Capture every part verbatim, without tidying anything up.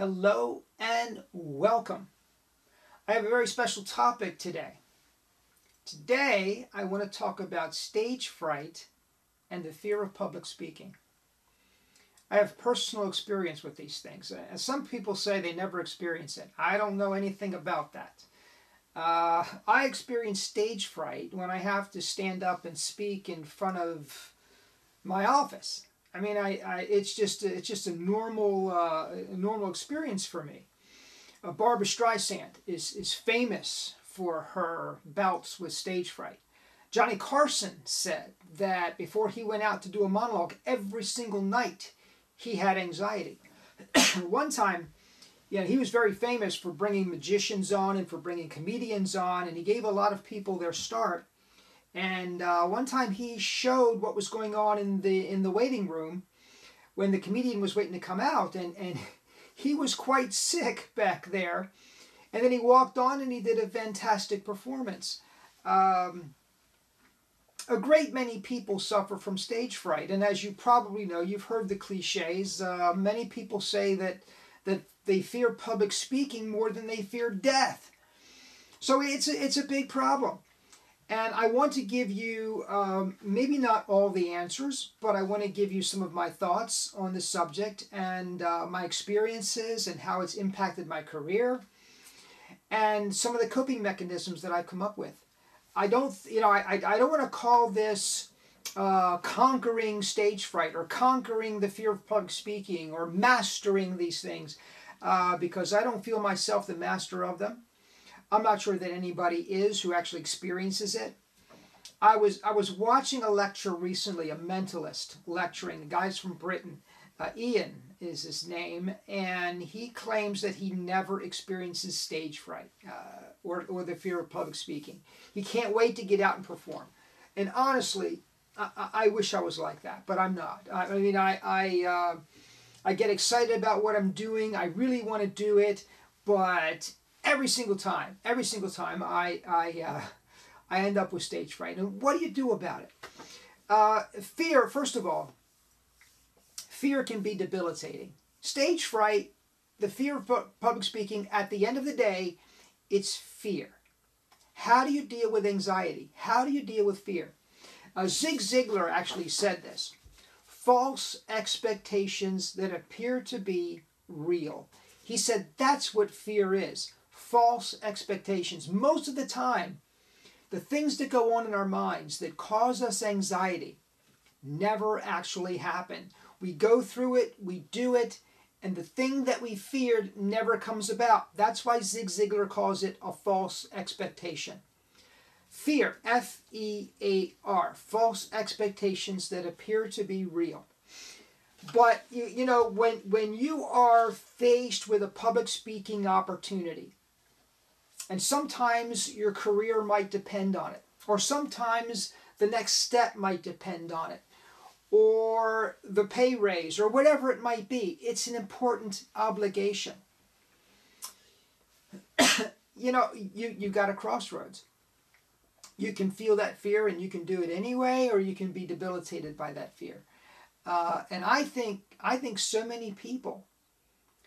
Hello and welcome. I have a very special topic today. Today I want to talk about stage fright and the fear of public speaking. I have personal experience with these things. And some people say they never experience it. I don't know anything about that. Uh, I experience stage fright when I have to stand up and speak in front of my office. I mean, I, I it's just it's just a normal uh, a normal experience for me. Uh, Barbara Streisand is is famous for her bouts with stage fright. Johnny Carson said that before he went out to do a monologue every single night, he had anxiety. One time, you know, he was very famous for bringing magicians on and for bringing comedians on, and he gave a lot of people their start. And uh, one time he showed what was going on in the in the waiting room when the comedian was waiting to come out, and, and he was quite sick back there. And then he walked on and he did a fantastic performance. Um, a great many people suffer from stage fright, and as you probably know, you've heard the cliches. Uh, many people say that, that they fear public speaking more than they fear death. So it's a, it's a big problem. And I want to give you, um, maybe not all the answers, but I want to give you some of my thoughts on the subject and uh, my experiences and how it's impacted my career and some of the coping mechanisms that I've come up with. I don't, you know, I, I don't want to call this uh, conquering stage fright or conquering the fear of public speaking or mastering these things uh, because I don't feel myself the master of them. I'm not sure that anybody is who actually experiences it. I was I was watching a lecture recently, a mentalist lecturing, guys from Britain. Uh, Ian is his name, and he claims that he never experiences stage fright uh, or, or the fear of public speaking. He can't wait to get out and perform. And honestly, I, I wish I was like that, but I'm not. I, I mean, I, I, uh, I get excited about what I'm doing. I really want to do it, but Every single time, every single time, I I, uh, I end up with stage fright. And what do you do about it? Uh, fear, first of all, fear can be debilitating. Stage fright, the fear of pu- public speaking, at the end of the day, it's fear. How do you deal with anxiety? How do you deal with fear? Uh, Zig Ziglar actually said this: false expectations that appear to be real. He said that's what fear is. False expectations. Most of the time, the things that go on in our minds that cause us anxiety never actually happen. We go through it, we do it, and the thing that we feared never comes about. That's why Zig Ziglar calls it a false expectation. Fear, F E A R, false expectations that appear to be real. But, you, you know, when, when you are faced with a public speaking opportunity, and sometimes your career might depend on it, or sometimes the next step might depend on it, or the pay raise, or whatever it might be, it's an important obligation. You know, you, you got a crossroads. You can feel that fear and you can do it anyway, or you can be debilitated by that fear. Uh, and I think I think so many people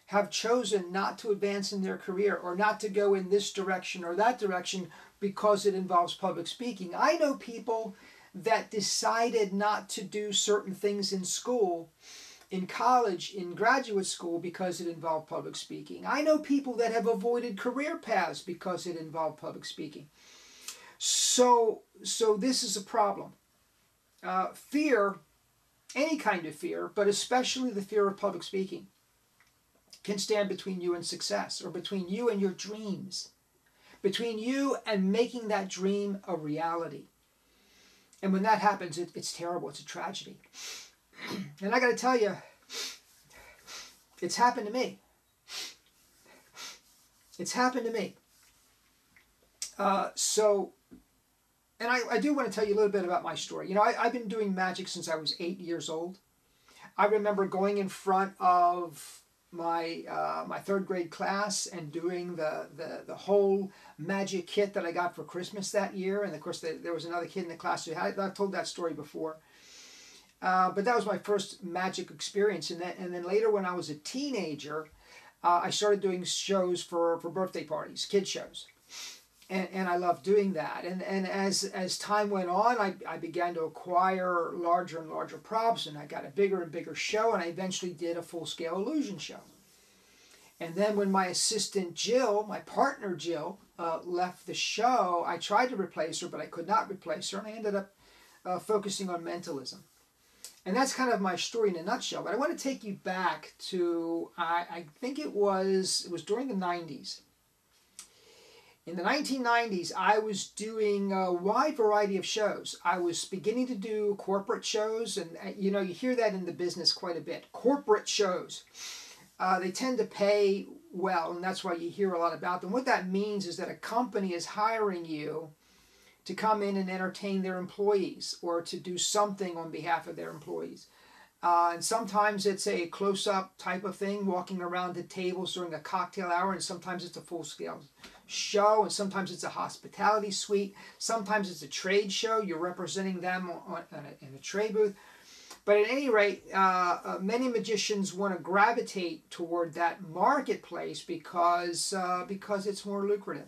have chosen not to advance in their career or not to go in this direction or that direction because it involves public speaking. I know people that decided not to do certain things in school, in college, in graduate school because it involved public speaking. I know people that have avoided career paths because it involved public speaking. So, so this is a problem. Uh, fear... Any kind of fear, but especially the fear of public speaking, can stand between you and success, or between you and your dreams, between you and making that dream a reality. And when that happens, it, it's terrible. It's a tragedy. And I got to tell you, it's happened to me. It's happened to me. Uh, so... And I, I do want to tell you a little bit about my story. You know, I, I've been doing magic since I was eight years old. I remember going in front of my uh, my third grade class and doing the, the, the whole magic kit that I got for Christmas that year. And, of course, the, there was another kid in the class who had it. I've told that story before. Uh, but that was my first magic experience. And then, and then later when I was a teenager, uh, I started doing shows for, for birthday parties, kid shows. And, and I loved doing that. And, and as, as time went on, I, I began to acquire larger and larger props, and I got a bigger and bigger show, and I eventually did a full-scale illusion show. And then when my assistant Jill, my partner Jill, uh, left the show, I tried to replace her, but I could not replace her, and I ended up uh, focusing on mentalism. And that's kind of my story in a nutshell. But I want to take you back to, I, I think it was, it was during the nineties. In the nineteen nineties, I was doing a wide variety of shows. I was beginning to do corporate shows, and you know, you hear that in the business quite a bit. Corporate shows. Uh, they tend to pay well, and that's why you hear a lot about them. What that means is that a company is hiring you to come in and entertain their employees or to do something on behalf of their employees. Uh, and sometimes it's a close-up type of thing, walking around the tables during a cocktail hour, and sometimes it's a full-scale show, and sometimes it's a hospitality suite, sometimes it's a trade show, you're representing them on, on a, in a trade booth. But at any rate, uh, uh, many magicians want to gravitate toward that marketplace because, uh, because it's more lucrative.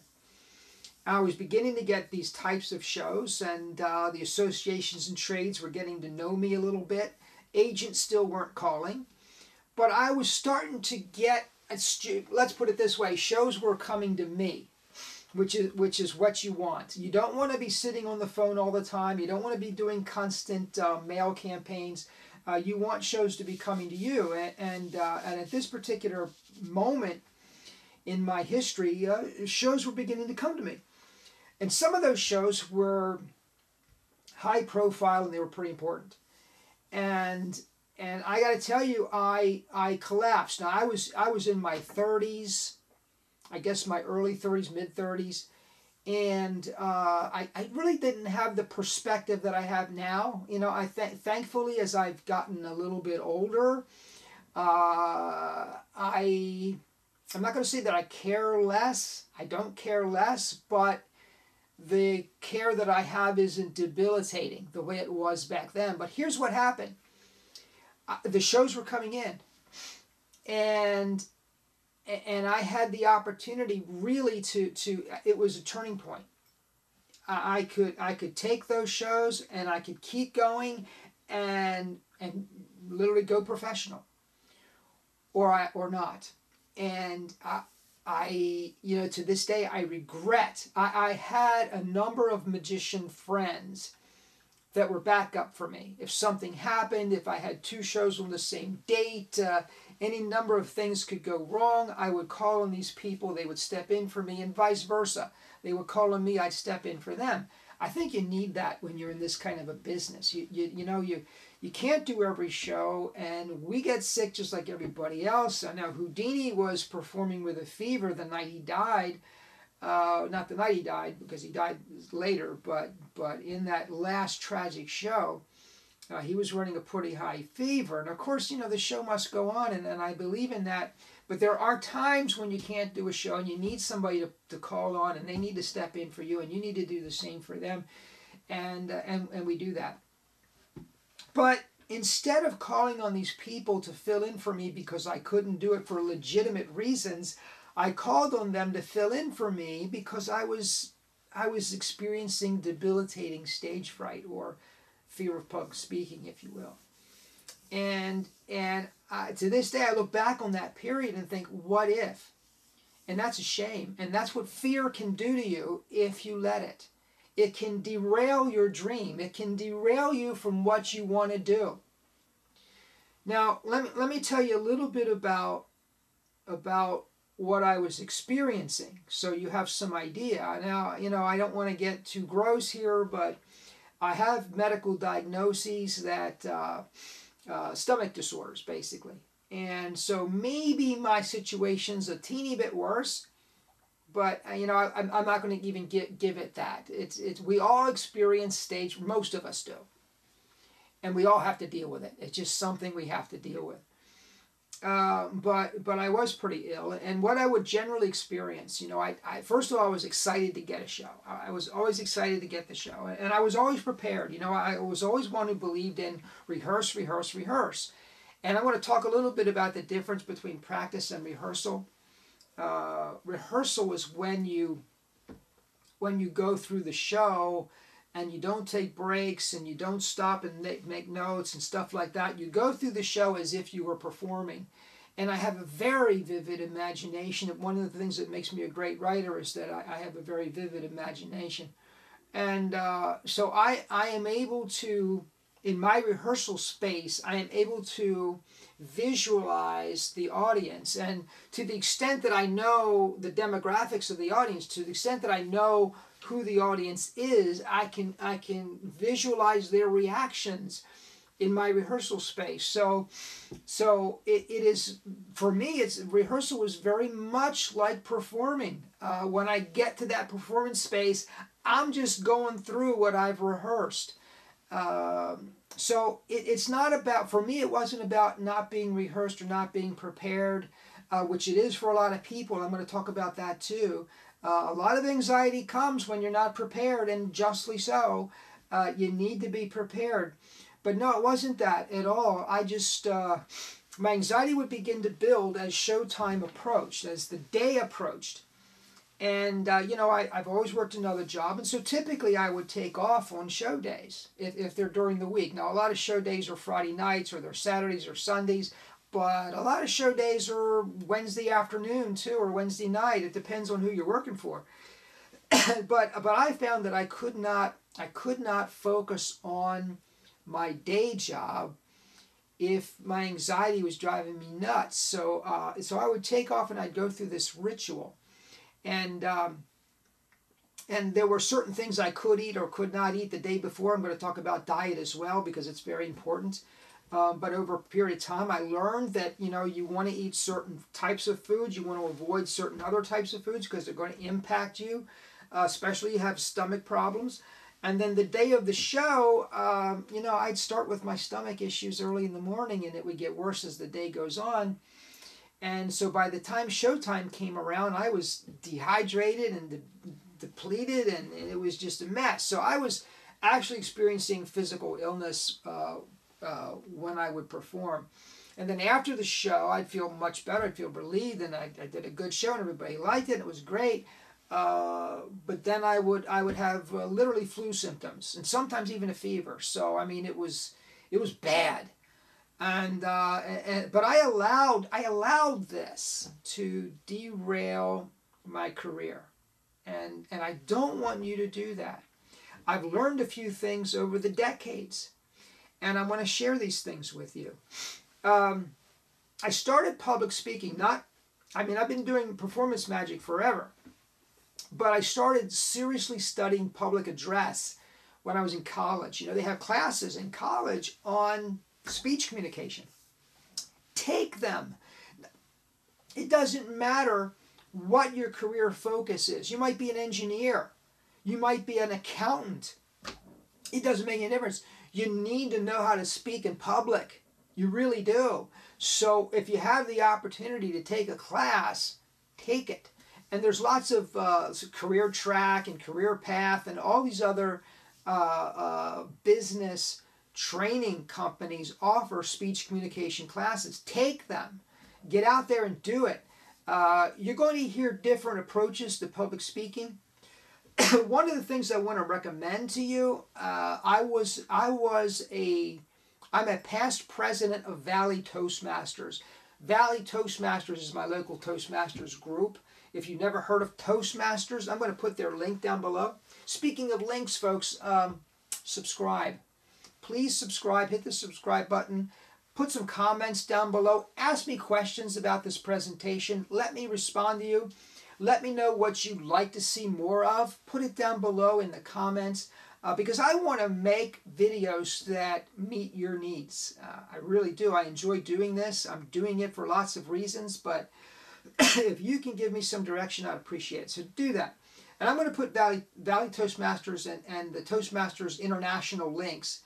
I was beginning to get these types of shows, and uh, the associations and trades were getting to know me a little bit. Agents still weren't calling, but I was starting to get, let's put it this way, shows were coming to me, which is, which is what you want. You don't want to be sitting on the phone all the time. You don't want to be doing constant uh, mail campaigns. Uh, you want shows to be coming to you, and, and, uh, and at this particular moment in my history, uh, shows were beginning to come to me. And some of those shows were high profile, and they were pretty important. And and I got to tell you, I I collapsed. Now I was I was in my thirties, I guess my early thirties, mid thirties, and uh, I I really didn't have the perspective that I have now. You know, I th thankfully as I've gotten a little bit older, uh, I I'm not going to say that I care less. I don't care less, but the care that I have isn't debilitating the way it was back then. But here's what happened. The shows were coming in, and and I had the opportunity really to to it was a turning point. I could I could take those shows, and I could keep going and and literally go professional, or I or not. And I I, you know, to this day, I regret. I, I had a number of magician friends that were backup for me. If something happened, if I had two shows on the same date, uh, any number of things could go wrong, I would call on these people, they would step in for me, and vice versa. They would call on me, I'd step in for them. I think you need that when you're in this kind of a business. You, you, you know, you, you can't do every show, and we get sick just like everybody else. I know Houdini was performing with a fever the night he died. Uh, not the night he died, because he died later, but, but in that last tragic show, uh, he was running a pretty high fever. And of course, you know, the show must go on, and, and I believe in that. But there are times when you can't do a show, and you need somebody to, to call on, and they need to step in for you, and you need to do the same for them, and, uh, and, and we do that. But instead of calling on these people to fill in for me because I couldn't do it for legitimate reasons, I called on them to fill in for me because I was, I was experiencing debilitating stage fright, or fear of public speaking, if you will. And, and I, to this day, I look back on that period and think, what if? And that's a shame. And that's what fear can do to you if you let it. It can derail your dream. It can derail you from what you want to do. Now, let me, let me tell you a little bit about, about what I was experiencing, so you have some idea. Now, you know, I don't want to get too gross here, but I have medical diagnoses that... Uh, Uh, stomach disorders, basically. And so maybe my situation's a teeny bit worse, but you know, I, I'm, I'm not going to even give, give it that. It's, it's, we all experience stage, most of us do. And we all have to deal with it. It's just something we have to deal with. Uh, but, but I was pretty ill. And what I would generally experience, you know, I, I first of all, I was excited to get a show. I was always excited to get the show. And I was always prepared. You know, I was always one who believed in rehearse, rehearse, rehearse. And I want to talk a little bit about the difference between practice and rehearsal. Uh, rehearsal is when you, when you go through the show and you don't take breaks and you don't stop and make notes and stuff like that. You go through the show as if you were performing. And I have a very vivid imagination. One of the things that makes me a great writer is that I, I have a very vivid imagination. And uh, so I, I am able to... in my rehearsal space, I am able to visualize the audience. And to the extent that I know the demographics of the audience, to the extent that I know who the audience is, I can, I can visualize their reactions in my rehearsal space. So, so it, it is, for me, it's, rehearsal is very much like performing. Uh, when I get to that performance space, I'm just going through what I've rehearsed. Uh, so it, it's not about, for me, it wasn't about not being rehearsed or not being prepared, uh, which it is for a lot of people. I'm going to talk about that too. Uh, a lot of anxiety comes when you're not prepared, and justly so. Uh, you need to be prepared. But no, it wasn't that at all. I just, uh, my anxiety would begin to build as showtime approached, as the day approached. And, uh, you know, I, I've always worked another job, and so typically I would take off on show days if, if they're during the week. Now, a lot of show days are Friday nights, or they're Saturdays or Sundays, but a lot of show days are Wednesday afternoon, too, or Wednesday night. It depends on who you're working for. but but I found that I could not, I could not focus on my day job if my anxiety was driving me nuts. So, uh, so I would take off, and I'd go through this ritual. And um, and there were certain things I could eat or could not eat the day before. I'm going to talk about diet as well, because it's very important. Um, but over a period of time, I learned that, you know, you want to eat certain types of foods. You want to avoid certain other types of foods because they're going to impact you, uh, especially if you have stomach problems. And then the day of the show, um, you know, I'd start with my stomach issues early in the morning, and it would get worse as the day goes on. And so by the time showtime came around, I was dehydrated and de depleted, and, and it was just a mess. So I was actually experiencing physical illness uh, uh, when I would perform. And then after the show, I'd feel much better. I'd feel relieved, and I, I did a good show, and everybody liked it. It was great. Uh, but then I would I would have uh, literally flu symptoms, and sometimes even a fever. So I mean, it was it was bad. And, uh, and but I allowed I allowed this to derail my career, and and I don't want you to do that. I've learned a few things over the decades, and I want to share these things with you. Um, I started public speaking. Not, I mean, I've been doing performance magic forever, but I started seriously studying public address when I was in college. You know, they have classes in college on speech communication. Take them. It doesn't matter what your career focus is. You might be an engineer. You might be an accountant. It doesn't make any difference. You need to know how to speak in public. You really do. So if you have the opportunity to take a class, take it. And there's lots of uh, career track and career path and all these other uh, uh, business training companies offer speech communication classes. Take them. Get out there and do it. Uh, you're going to hear different approaches to public speaking. One of the things I want to recommend to you, uh, I was, I was a, I'm a past president of Valley Toastmasters. Valley Toastmasters is my local Toastmasters group. If you've never heard of Toastmasters, I'm going to put their link down below. Speaking of links, folks, um, subscribe. Please subscribe, hit the subscribe button, put some comments down below, ask me questions about this presentation, let me respond to you, let me know what you'd like to see more of, put it down below in the comments, uh, because I want to make videos that meet your needs. Uh, I really do. I enjoy doing this. I'm doing it for lots of reasons, but if you can give me some direction, I'd appreciate it. So do that. And I'm going to put Valley, Valley Toastmasters and, and the Toastmasters International links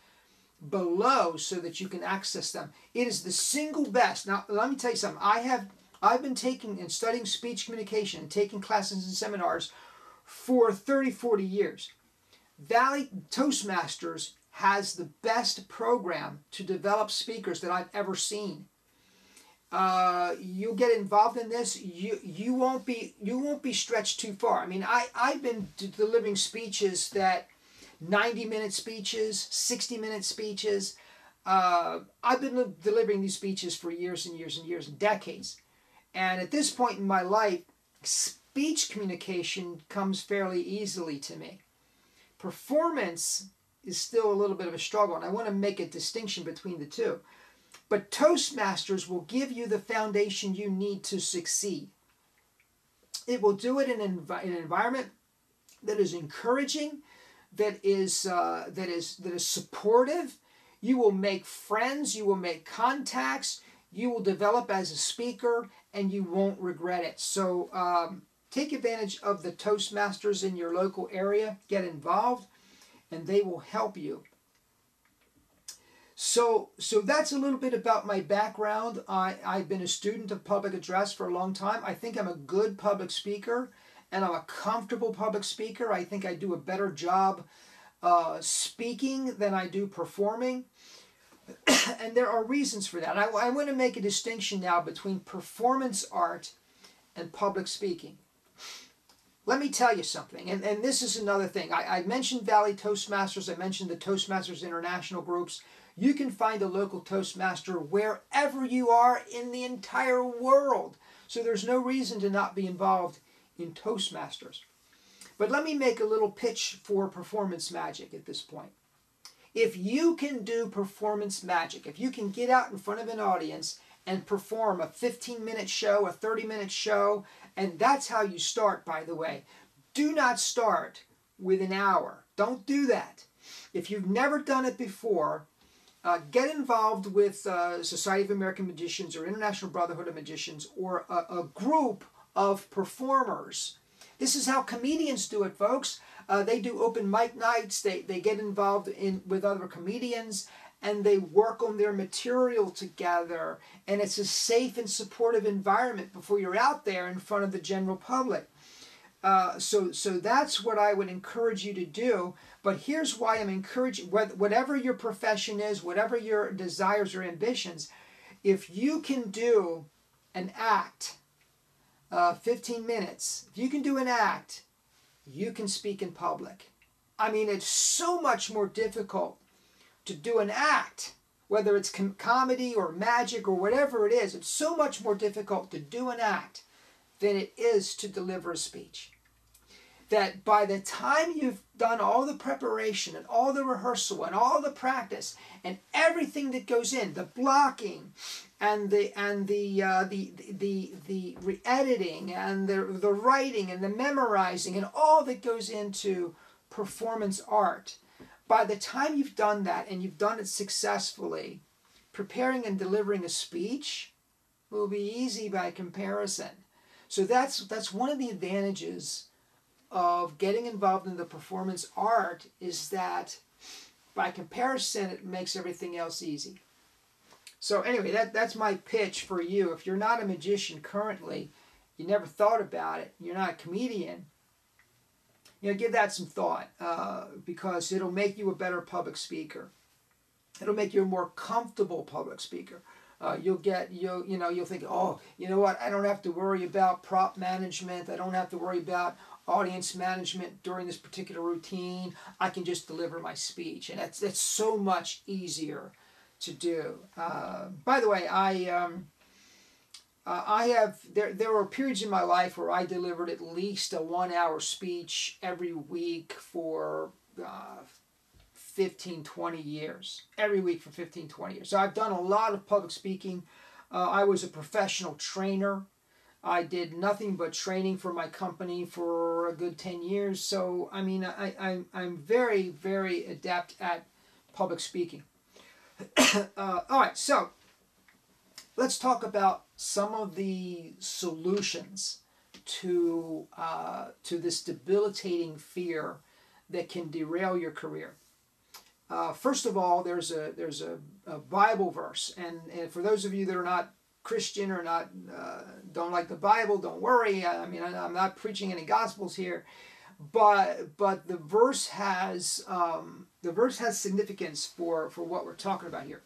below so that you can access them. It is the single best. Now, let me tell you something. I have, I've been taking and studying speech communication, taking classes and seminars for thirty, forty years. Valley Toastmasters has the best program to develop speakers that I've ever seen. uh, you get involved in this, you you won't be you won't be stretched too far. I mean, I I've been delivering speeches that ninety minute speeches, sixty minute speeches. Uh, I've been delivering these speeches for years and years and years and decades. And at this point in my life, speech communication comes fairly easily to me. Performance is still a little bit of a struggle, and I want to make a distinction between the two. But Toastmasters will give you the foundation you need to succeed. It will do it in an, env in an environment that is encouraging, that is, uh, that is, that is supportive. You will make friends, you will make contacts, you will develop as a speaker, and you won't regret it. So um, take advantage of the Toastmasters in your local area. Get involved, and they will help you. So, so that's a little bit about my background. I, I've been a student of public address for a long time. I think I'm a good public speaker, and I'm a comfortable public speaker. I think I do a better job uh, speaking than I do performing. And there are reasons for that. I, I want to make a distinction now between performance art and public speaking. Let me tell you something, and, and this is another thing. I, I mentioned Valley Toastmasters. I mentioned the Toastmasters International groups. You can find a local Toastmaster wherever you are in the entire world. So there's no reason to not be involved in Toastmasters. But let me make a little pitch for performance magic at this point. If you can do performance magic, if you can get out in front of an audience and perform a fifteen minute show, a thirty minute show, and that's how you start, by the way. Do not start with an hour. Don't do that. If you've never done it before, uh, get involved with uh, Society of American Magicians or International Brotherhood of Magicians or a, a group of performers. This is how comedians do it, folks. Uh, they do open mic nights, they, they get involved in with other comedians, and they work on their material together. And it's a safe and supportive environment before you're out there in front of the general public. Uh, so, so that's what I would encourage you to do. But here's why I'm encouraging, whatever your profession is, whatever your desires or ambitions, if you can do an act, uh, fifteen minutes, if you can do an act, you can speak in public. I mean, it's so much more difficult to do an act, whether it's com comedy or magic or whatever it is. It's so much more difficult to do an act than it is to deliver a speech. That by the time you've done all the preparation and all the rehearsal and all the practice and everything that goes in, the blocking and the and the uh, the the the re-editing and the the writing and the memorizing and all that goes into performance art, by the time you've done that and you've done it successfully, preparing and delivering a speech will be easy by comparison. So that's that's one of the advantages of getting involved in the performance art, is that by comparison it makes everything else easy. So anyway, that, that's my pitch for you. If you're not a magician currently, you never thought about it, you're not a comedian, you know, give that some thought, uh, because it'll make you a better public speaker. It'll make you a more comfortable public speaker. Uh, you'll get, you'll, you know, you'll think, oh, you know what, I don't have to worry about prop management, I don't have to worry about audience management during this particular routine, I can just deliver my speech. And that's, that's so much easier to do. Uh, by the way, I um, uh, I have, there, there were periods in my life where I delivered at least a one hour speech every week for uh, fifteen, twenty years. Every week for fifteen, twenty years. So I've done a lot of public speaking. Uh, I was a professional trainer. I did nothing but training for my company for a good ten years. So, I mean, I, I, I'm very, very adept at public speaking. uh, all right, so let's talk about some of the solutions to, uh, to this debilitating fear that can derail your career. Uh, first of all, there's a, there's a, a Bible verse. And, and for those of you that are not Christian or not, uh, don't like the Bible, don't worry. I mean, I'm not preaching any gospels here, but but the verse has um, the verse has significance for for what we're talking about here.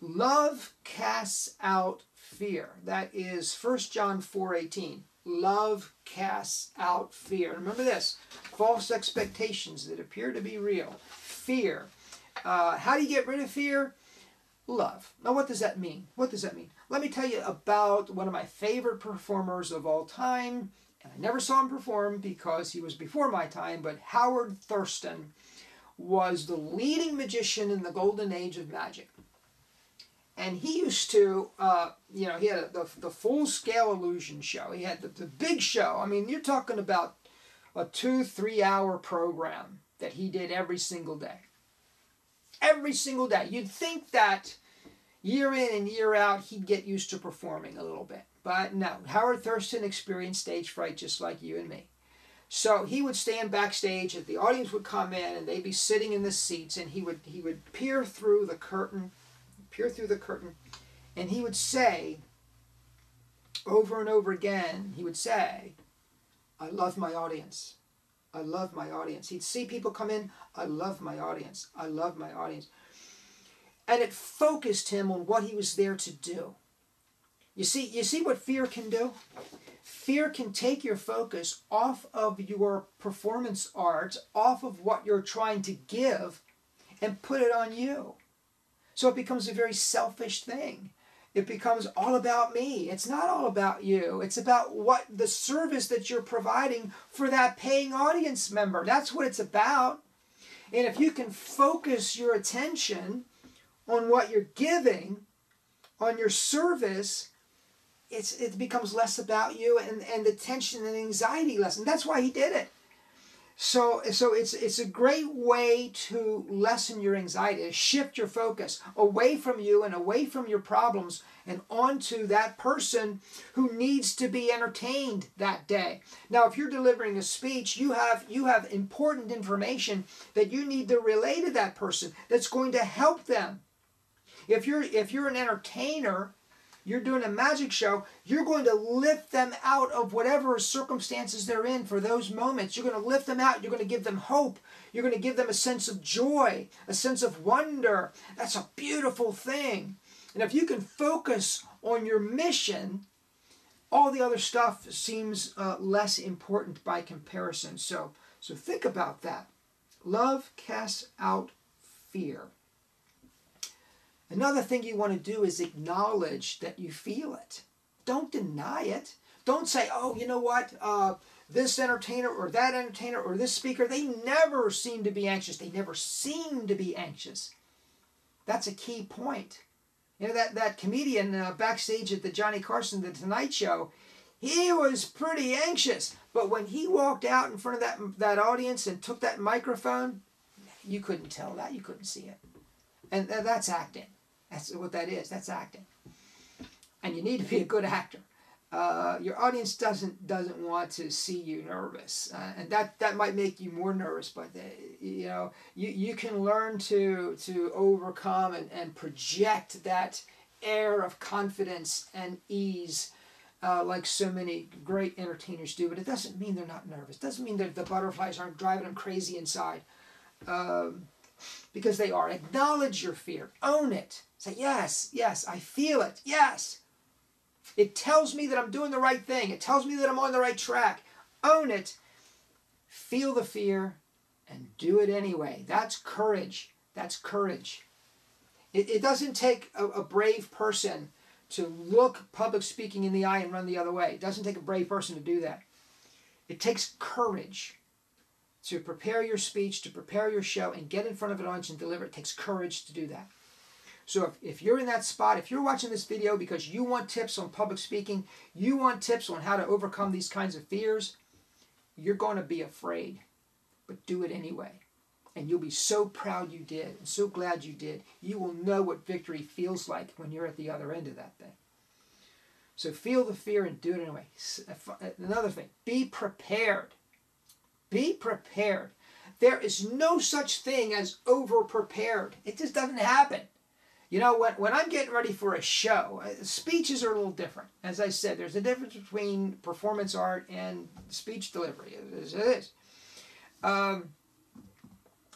Love casts out fear. That is First John four eighteen. Love casts out fear. Remember this, false expectations that appear to be real. Fear. Uh, how do you get rid of fear? Love. Now what does that mean? What does that mean? Let me tell you about one of my favorite performers of all time. And I never saw him perform because he was before my time, but Howard Thurston was the leading magician in the golden age of magic. And he used to, uh, you know, he had a, the, the full-scale illusion show. He had the, the big show. I mean, you're talking about a two, three-hour program that he did every single day. Every single day. You'd think that year in and year out, he'd get used to performing a little bit. But no, Howard Thurston experienced stage fright just like you and me. So he would stand backstage, and the audience would come in, and they'd be sitting in the seats, and he would, he would peer through the curtain, peer through the curtain, and he would say, over and over again, he would say, I love my audience. I love my audience. He'd see people come in, I love my audience, I love my audience. And it focused him on what he was there to do. You see, you see what fear can do? Fear can take your focus off of your performance art, off of what you're trying to give, and put it on you. So it becomes a very selfish thing. It becomes all about me. It's not all about you. It's about what the service that you're providing for that paying audience member. That's what it's about. And if you can focus your attention on what you're giving, on your service, it's, it becomes less about you, and, and the tension and anxiety lessen. That's why he did it. So, so it's, it's a great way to lessen your anxiety, to shift your focus away from you and away from your problems and onto that person who needs to be entertained that day. Now, if you're delivering a speech, you have, you have important information that you need to relay to that person that's going to help them. If you're, if you're an entertainer, you're doing a magic show, you're going to lift them out of whatever circumstances they're in for those moments. You're going to lift them out. You're going to give them hope. You're going to give them a sense of joy, a sense of wonder. That's a beautiful thing. And if you can focus on your mission, all the other stuff seems uh, less important by comparison. So, so think about that. Love casts out fear. Another thing you want to do is acknowledge that you feel it. Don't deny it. Don't say, oh, you know what, uh, this entertainer or that entertainer or this speaker, they never seem to be anxious. They never seem to be anxious. That's a key point. You know, that, that comedian uh, backstage at the Johnny Carson, the Tonight Show, he was pretty anxious. But when he walked out in front of that, that audience and took that microphone, you couldn't tell that. You couldn't see it. And that's acting. That's what that is. That's acting. And you need to be a good actor. Uh, your audience doesn't doesn't want to see you nervous, uh, and that that might make you more nervous. But they, you know, you you can learn to to overcome and and project that air of confidence and ease, uh, like so many great entertainers do. But it doesn't mean they're not nervous. It doesn't mean that the butterflies aren't driving them crazy inside. Um, Because they are. Acknowledge your fear. Own it. Say, yes, yes, I feel it. Yes. It tells me that I'm doing the right thing. It tells me that I'm on the right track. Own it. Feel the fear and do it anyway. That's courage. That's courage. It, it doesn't take a, a brave person to look public speaking in the eye and run the other way. It doesn't take a brave person to do that. It takes courage. To prepare your speech, to prepare your show, and get in front of an audience and deliver. It takes courage to do that. So if, if you're in that spot, if you're watching this video because you want tips on public speaking, you want tips on how to overcome these kinds of fears, you're going to be afraid. But do it anyway. And you'll be so proud you did, and so glad you did. You will know what victory feels like when you're at the other end of that thing. So feel the fear and do it anyway. Another thing, be prepared. Be prepared. There is no such thing as over-prepared. It just doesn't happen. You know, when, when I'm getting ready for a show, speeches are a little different. As I said, there's a difference between performance art and speech delivery. It is. It is. Um,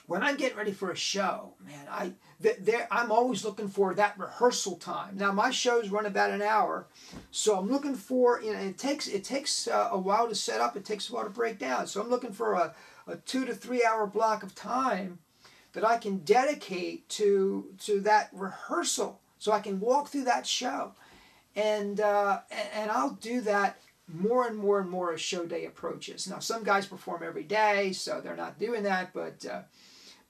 when I'm getting ready for a show, man, I there I'm always looking for that rehearsal time. Now my shows run about an hour, so I'm looking for, you know, it takes it takes uh, a while to set up. It takes a while to break down. So I'm looking for a, a two to three hour block of time that I can dedicate to to that rehearsal, so I can walk through that show, and uh, and, and I'll do that more and more and more as show day approaches. Now some guys perform every day, so they're not doing that, but. Uh,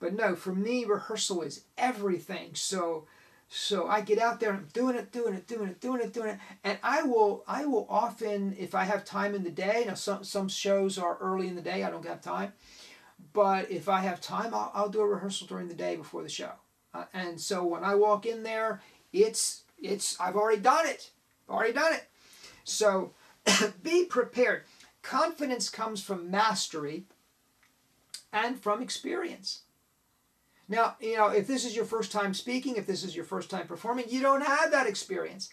But no, for me, rehearsal is everything. So, so I get out there and I'm doing it, doing it, doing it, doing it, doing it. And I will, I will often, if I have time in the day, now some, some shows are early in the day, I don't have time. But if I have time, I'll, I'll do a rehearsal during the day before the show. Uh, and so when I walk in there, it's, it's, I've already done it. I've already done it. So be prepared. Confidence comes from mastery and from experience. Now, you know, if this is your first time speaking, if this is your first time performing, you don't have that experience.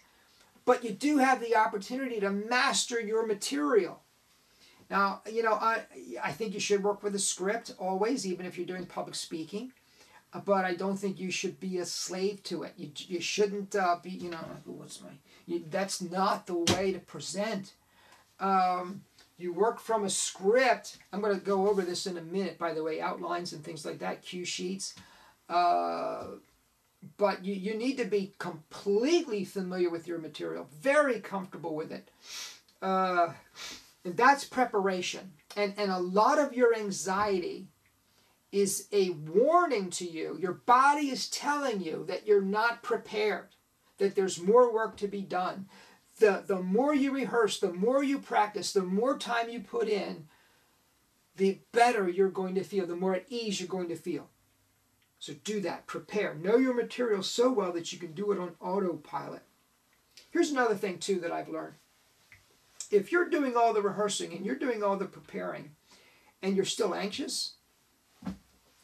But you do have the opportunity to master your material. Now, you know, I, I think you should work with a script always, even if you're doing public speaking. But I don't think you should be a slave to it. You, you shouldn't uh, be, you know, what's my, you, that's not the way to present. Um, You work from a script. I'm going to go over this in a minute, by the way, outlines and things like that, cue sheets. Uh, but you, you need to be completely familiar with your material, very comfortable with it. Uh, and that's preparation. And, and a lot of your anxiety is a warning to you. Your body is telling you that you're not prepared, that there's more work to be done. The, the more you rehearse, the more you practice, the more time you put in, the better you're going to feel, the more at ease you're going to feel. So do that. Prepare. Know your material so well that you can do it on autopilot. Here's another thing, too, that I've learned. If you're doing all the rehearsing and you're doing all the preparing and you're still anxious,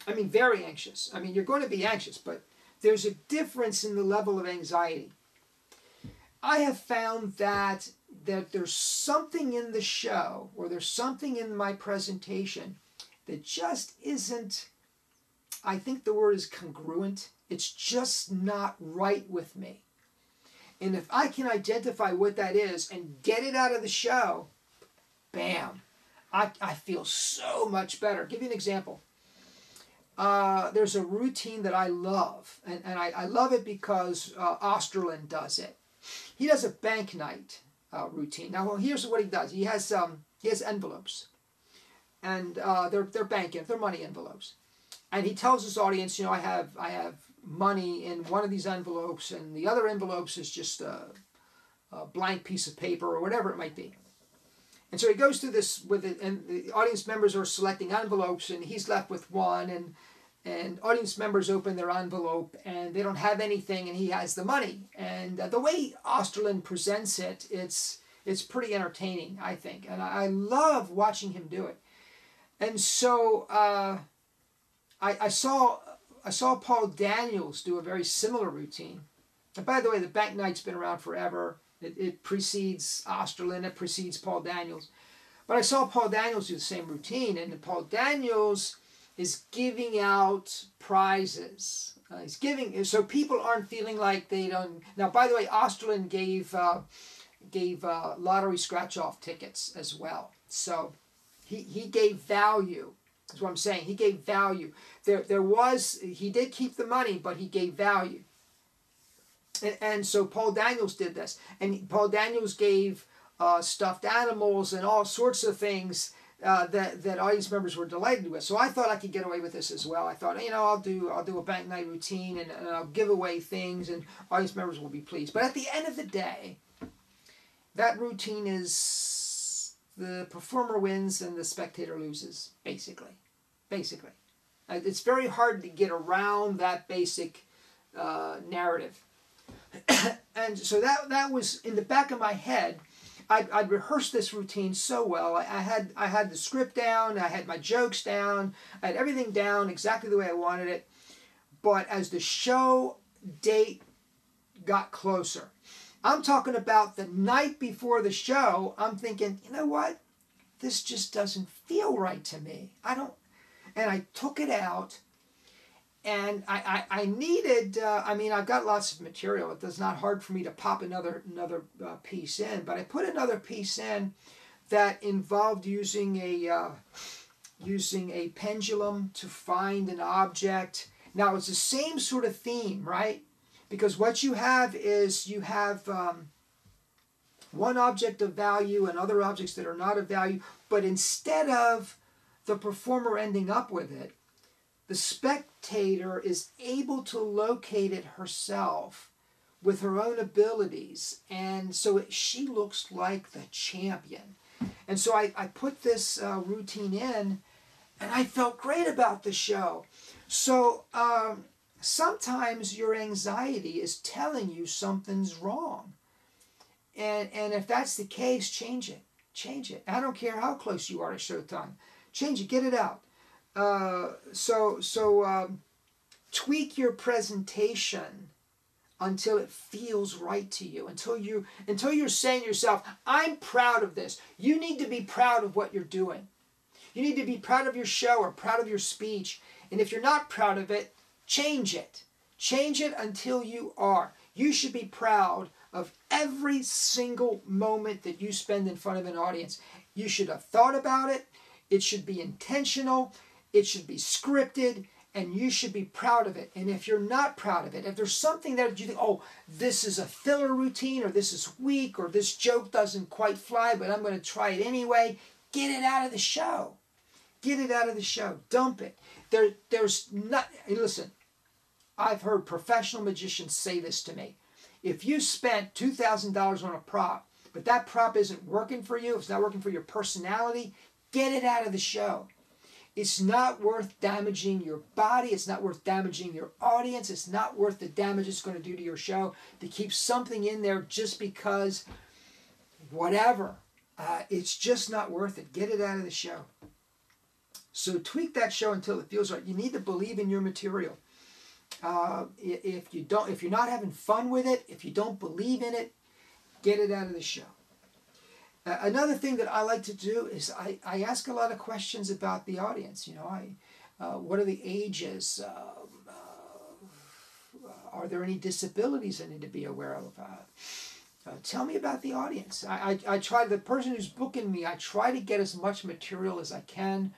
I mean, very anxious. I mean, you're going to be anxious, but there's a difference in the level of anxiety. I have found that, that there's something in the show or there's something in my presentation that just isn't, I think the word is congruent. It's just not right with me. And if I can identify what that is and get it out of the show, bam, I, I feel so much better. I'll give you an example. Uh, there's a routine that I love, and, and I, I love it because uh, Osterlin does it. He does a bank night uh, routine. Now, well, here's what he does. He has um, he has envelopes, and uh, they're they're bank they're money envelopes, and he tells his audience, you know, I have I have money in one of these envelopes, and the other envelopes is just a, a blank piece of paper or whatever it might be. And so he goes through this with it, and the audience members are selecting envelopes, and he's left with one, and. And audience members open their envelope and they don't have anything and he has the money. And uh, the way Osterlin presents it, it's, it's pretty entertaining, I think. And I, I love watching him do it. And so uh, I, I, saw, I saw Paul Daniels do a very similar routine. And by the way, the bank night's been around forever. It, it precedes Osterlin, it precedes Paul Daniels. But I saw Paul Daniels do the same routine, and Paul Daniels is giving out prizes. Uh, he's giving, so people aren't feeling like they don't. Now, by the way, Osterlin gave uh, gave uh, lottery scratch-off tickets as well. So he he gave value. That's what I'm saying. He gave value. There there was he did keep the money, but he gave value. And, and so Paul Daniels did this, and Paul Daniels gave uh, stuffed animals and all sorts of things. Uh, that, that audience members were delighted with. So I thought I could get away with this as well. I thought, you know, I'll do I'll do a bank night routine and, and I'll give away things and audience members will be pleased. But at the end of the day, that routine is the performer wins and the spectator loses, basically. Basically. It's very hard to get around that basic uh, narrative. And so that, that was in the back of my head. I'd, I'd rehearsed this routine so well. I, I had I had the script down, I had my jokes down, I had everything down exactly the way I wanted it. But as the show date got closer, I'm talking about the night before the show, I'm thinking, you know what? This just doesn't feel right to me. I don't, and I took it out And I, I, I needed, uh, I mean, I've got lots of material. It's not hard for me to pop another, another uh, piece in. But I put another piece in that involved using a, uh, using a pendulum to find an object. Now, it's the same sort of theme, right? Because what you have is you have um, one object of value and other objects that are not of value. But instead of the performer ending up with it, the spectator is able to locate it herself with her own abilities. And so it, she looks like the champion. And so I, I put this uh, routine in, and I felt great about the show. So um, sometimes your anxiety is telling you something's wrong. And, and if that's the case, change it. Change it. I don't care how close you are to showtime. Change it. Get it out. Uh, so so um, tweak your presentation until it feels right to you, until you until you're saying to yourself, I'm proud of this. You need to be proud of what you're doing. You need to be proud of your show or proud of your speech. And if you're not proud of it, change it. Change it until you are. You should be proud of every single moment that you spend in front of an audience. You should have thought about it. It should be intentional. It should be scripted, and you should be proud of it. And if you're not proud of it, if there's something that you think, oh, this is a filler routine, or this is weak, or this joke doesn't quite fly, but I'm going to try it anyway, get it out of the show. Get it out of the show. Dump it. There, there's not, listen, I've heard professional magicians say this to me. If you spent two thousand dollars on a prop, but that prop isn't working for you, it's not working for your personality, get it out of the show. It's not worth damaging your body. It's not worth damaging your audience. It's not worth the damage it's going to do to your show to keep something in there just because whatever. Uh, it's just not worth it. Get it out of the show. So tweak that show until it feels right. You need to believe in your material. Uh, if you don't, if you're not having fun with it, if you don't believe in it, get it out of the show. Another thing that I like to do is I, I ask a lot of questions about the audience. You know, I, uh, what are the ages? Um, uh, are there any disabilities I need to be aware of? Uh, uh, tell me about the audience. I, I, I try, the person who's booking me, I try to get as much material as I can,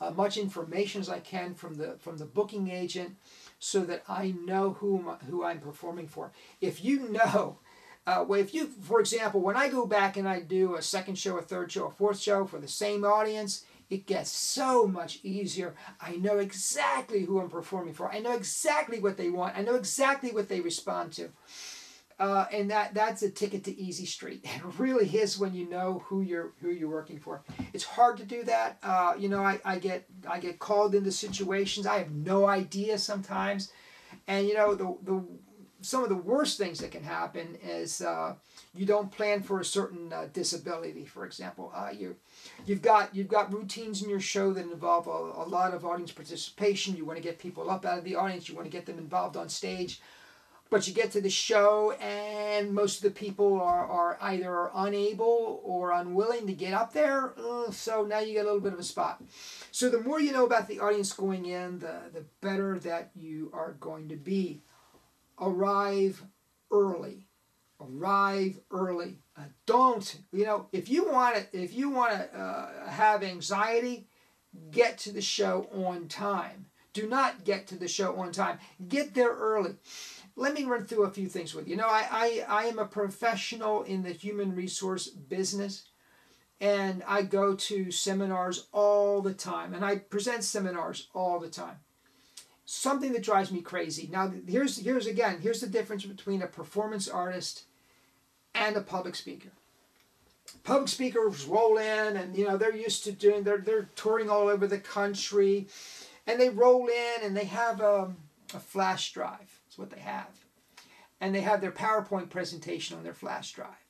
uh, much information as I can from the, from the booking agent so that I know who, who I'm performing for. If you know... Uh, well, if you, for example, when I go back and I do a second show, a third show, a fourth show for the same audience, it gets so much easier. I know exactly who I'm performing for. I know exactly what they want. I know exactly what they respond to. Uh, and that, that's a ticket to easy street. It really is when you know who you're who you're working for. It's hard to do that. Uh, you know, I, I get I get called into situations. I have no idea sometimes. And, you know, the the... some of the worst things that can happen is uh, you don't plan for a certain uh, disability, for example. Uh, you, you've got you've got routines in your show that involve a, a lot of audience participation. You want to get people up out of the audience. You want to get them involved on stage. But you get to the show and most of the people are, are either unable or unwilling to get up there. So now you get a little bit of a spot. So the more you know about the audience going in, the, the better that you are going to be. Arrive early. Arrive early. Uh, don't, you know, if you want to, if you want to uh, have anxiety, get to the show on time. Do not get to the show on time. Get there early. Let me run through a few things with you. You know, I, I, I am a professional in the human resource business, and I go to seminars all the time, and I present seminars all the time. Something that drives me crazy. Now, here's, here's again, here's the difference between a performance artist and a public speaker. Public speakers roll in and, you know, they're used to doing, they're, they're touring all over the country. And they roll in and they have a, a flash drive. That's what they have. And they have their PowerPoint presentation on their flash drive.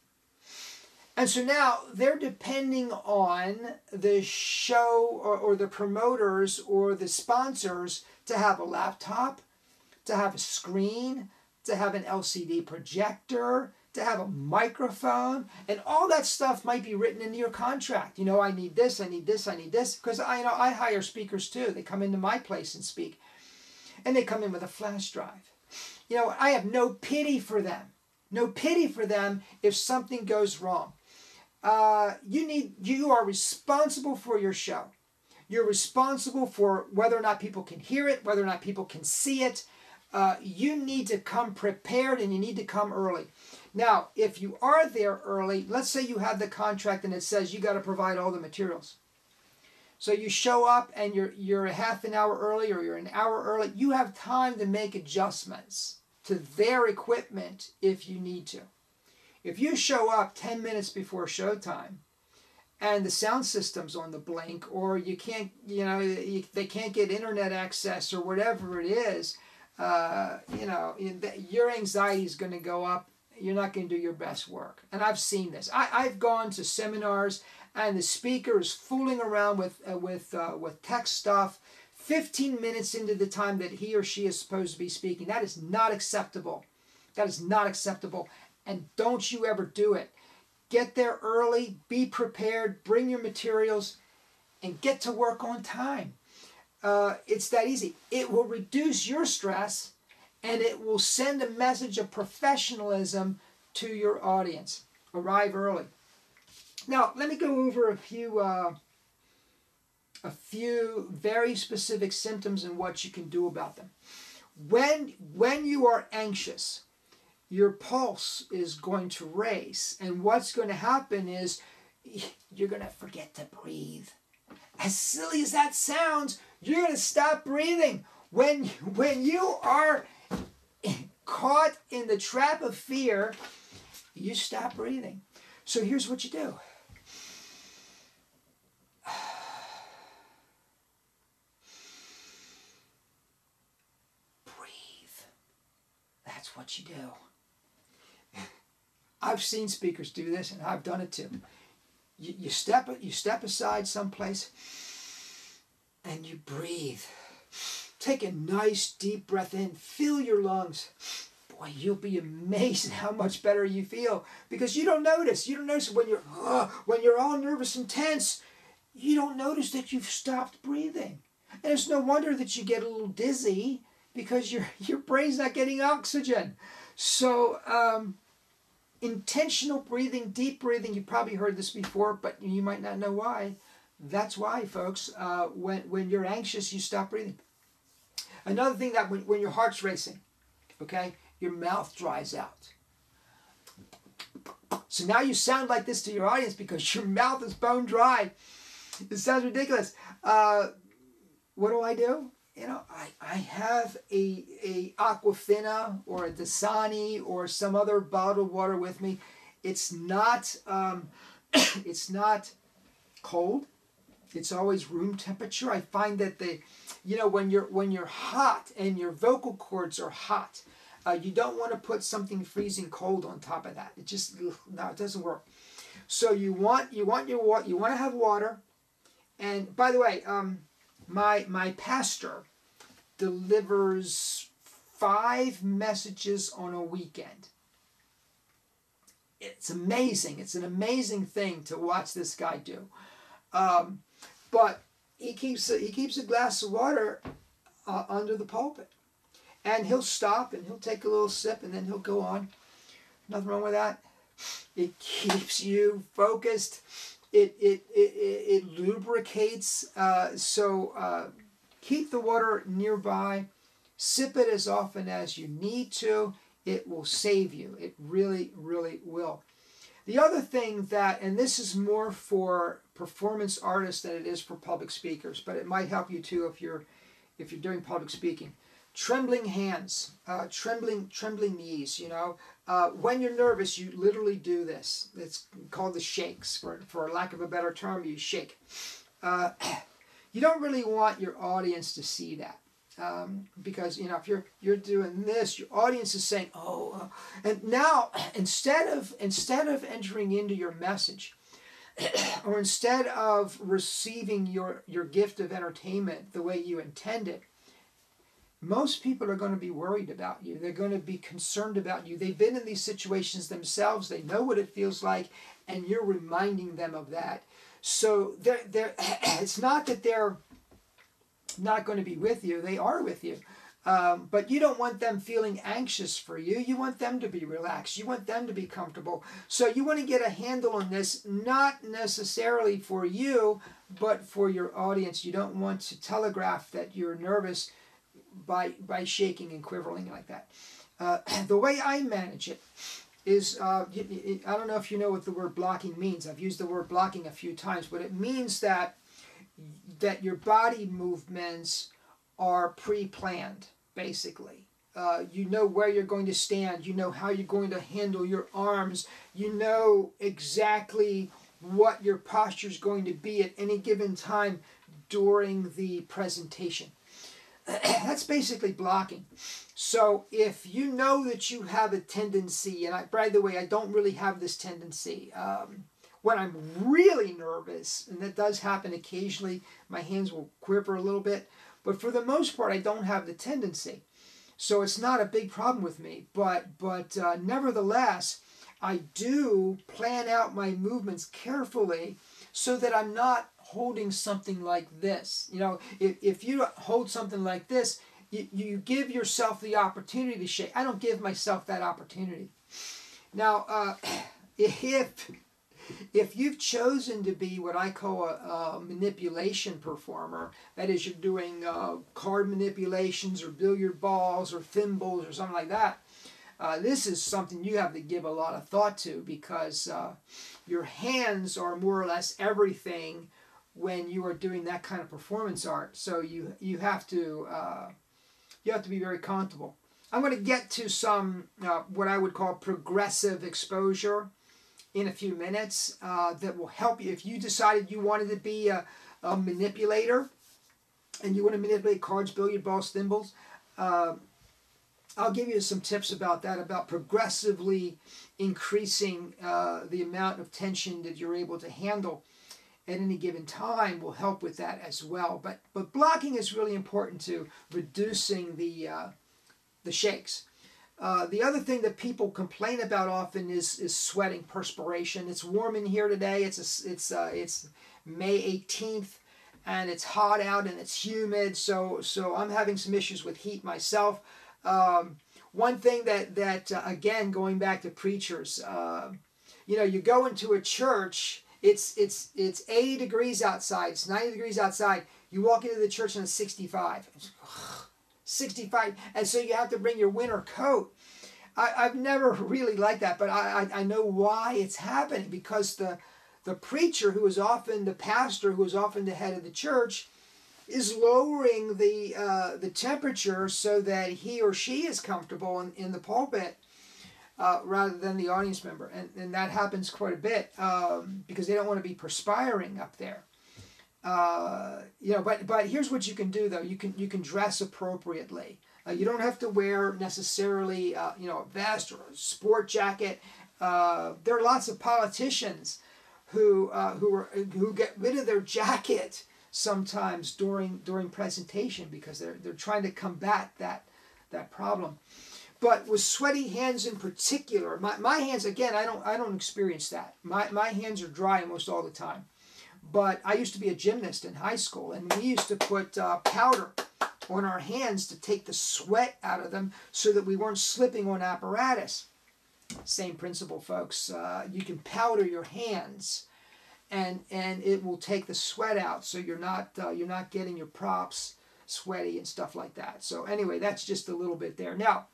And so now they're depending on the show or, or the promoters or the sponsors to have a laptop, to have a screen, to have an L C D projector, to have a microphone, and all that stuff might be written into your contract. You know, I need this, I need this, I need this, because I, you know, I hire speakers too. They come into my place and speak. and they come in with a flash drive. You know, I have no pity for them. No pity for them if something goes wrong. Uh, you need, you are responsible for your show. You're responsible for whether or not people can hear it, whether or not people can see it. Uh, you need to come prepared and you need to come early. Now, if you are there early, let's say you have the contract and it says you got to provide all the materials. So you show up and you're, you're a half an hour early or you're an hour early. You have time to make adjustments to their equipment if you need to. If you show up ten minutes before showtime and the sound system's on the blink or you can't, you know, you, they can't get internet access or whatever it is, uh, you know, your anxiety is going to go up. You're not going to do your best work. And I've seen this. I, I've gone to seminars and the speaker is fooling around with, uh, with, uh, with tech stuff fifteen minutes into the time that he or she is supposed to be speaking. That is not acceptable. That is not acceptable. And don't you ever do it. Get there early, be prepared, bring your materials, and get to work on time. Uh, it's that easy. It will reduce your stress, and it will send a message of professionalism to your audience. Arrive early. Now, let me go over a few, uh, a few very specific symptoms and what you can do about them. When, when you are anxious, your pulse is going to race, and what's going to happen is you're going to forget to breathe. As silly as that sounds, you're going to stop breathing. When, when you are caught in the trap of fear, you stop breathing. So here's what you do. Breathe. That's what you do. I've seen speakers do this, and I've done it too. You, you, step, you step aside someplace, and you breathe. Take a nice deep breath in. Fill your lungs. Boy, you'll be amazed at how much better you feel because you don't notice. You don't notice when you're, uh, when you're all nervous and tense, you don't notice that you've stopped breathing. And it's no wonder that you get a little dizzy because your, your brain's not getting oxygen. So, um... intentional breathing, deep breathing, you've probably heard this before, but you might not know why. That's why, folks, uh, when, when you're anxious, you stop breathing. Another thing that when, when your heart's racing, okay, your mouth dries out. So now you sound like this to your audience because your mouth is bone dry. It sounds ridiculous. Uh, what do I do? You know, I, I have a, a Aquafina or a Dasani or some other bottled water with me. It's not, um, it's not cold. It's always room temperature. I find that they, you know, when you're, when you're hot and your vocal cords are hot, uh, you don't want to put something freezing cold on top of that. It just, no, it doesn't work. So you want, you want your water, you want to have water. And by the way, um, My, my pastor delivers five messages on a weekend. It's amazing. It's an amazing thing to watch this guy do. Um, but he keeps, he keeps a glass of water uh, under the pulpit. And he'll stop and he'll take a little sip and then he'll go on. Nothing wrong with that. It keeps you focused. It, it, it, it lubricates, uh, so uh, keep the water nearby, sip it as often as you need to, it will save you, it really, really will. The other thing that, and this is more for performance artists than it is for public speakers, but it might help you too if you're, if you're doing public speaking. Trembling hands, uh, trembling, trembling knees, you know. Uh, when you're nervous, you literally do this. It's called the shakes, for, for lack of a better term, you shake. Uh, you don't really want your audience to see that. Um, because, you know, if you're, you're doing this, your audience is saying, oh. Uh, and now, instead of, instead of entering into your message, or instead of receiving your, your gift of entertainment the way you intend it, most people are going to be worried about you. They're going to be concerned about you. They've been in these situations themselves. They know what it feels like, and you're reminding them of that. So they're, they're, it's not that they're not going to be with you. They are with you. Um, but you don't want them feeling anxious for you. You want them to be relaxed. You want them to be comfortable. So you want to get a handle on this, not necessarily for you, but for your audience. You don't want to telegraph that you're nervous by, by shaking and quivering like that. Uh, the way I manage it is, uh, I don't know if you know what the word blocking means. I've used the word blocking a few times, but it means that, that your body movements are pre-planned, basically. Uh, you know where you're going to stand. You know how you're going to handle your arms. You know exactly what your posture is going to be at any given time during the presentation. That's basically blocking. So if you know that you have a tendency, and I, by the way, I don't really have this tendency. Um, when I'm really nervous, and that does happen occasionally, my hands will quiver a little bit. But for the most part, I don't have the tendency. So it's not a big problem with me. But, but uh, nevertheless, I do plan out my movements carefully so that I'm not holding something like this. You know, if, if you hold something like this, you, you give yourself the opportunity to shake. I don't give myself that opportunity. Now, uh, if, if you've chosen to be what I call a, a manipulation performer, that is, you're doing uh, card manipulations or billiard balls or thimbles or something like that, Uh, this is something you have to give a lot of thought to, because uh, your hands are more or less everything when you are doing that kind of performance art. So you you have to uh, you have to be very comfortable. I'm going to get to some uh, what I would call progressive exposure in a few minutes uh, that will help you if you decided you wanted to be a, a manipulator and you want to manipulate cards, billiard balls, thimbles. Uh, I'll give you some tips about that, about progressively increasing uh, the amount of tension that you're able to handle at any given time will help with that as well. But but blocking is really important to reducing the uh, the shakes. Uh, the other thing that people complain about often is is sweating, perspiration. It's warm in here today. It's a, it's uh, it's May eighteenth, and it's hot out and it's humid. So so I'm having some issues with heat myself. Um, one thing that, that uh, again, going back to preachers, uh, you know, you go into a church, it's, it's, it's eighty degrees outside, it's ninety degrees outside, you walk into the church and it's sixty-five. sixty-five, and so you have to bring your winter coat. I, I've never really liked that, but I, I, I know why it's happening, because the, the preacher, who is often the pastor, who is often the head of the church, is lowering the uh, the temperature so that he or she is comfortable in, in the pulpit uh, rather than the audience member. And, and that happens quite a bit um, because they don't want to be perspiring up there. Uh, you know, but, but here's what you can do, though. You can, you can dress appropriately. Uh, you don't have to wear necessarily uh, you know, a vest or a sport jacket. Uh, there are lots of politicians who, uh, who, are, who get rid of their jacket sometimes during during presentation, because they're they're trying to combat that that problem. But with sweaty hands in particular, my, my hands, again, I don't I don't experience that. My my hands are dry almost all the time. But I used to be a gymnast in high school, and we used to put uh, powder on our hands to take the sweat out of them, so that we weren't slipping on apparatus. Same principle, folks. Uh, you can powder your hands, and and it will take the sweat out, so you're not uh, you're not getting your props sweaty and stuff like that. So anyway, that's just a little bit there. Now,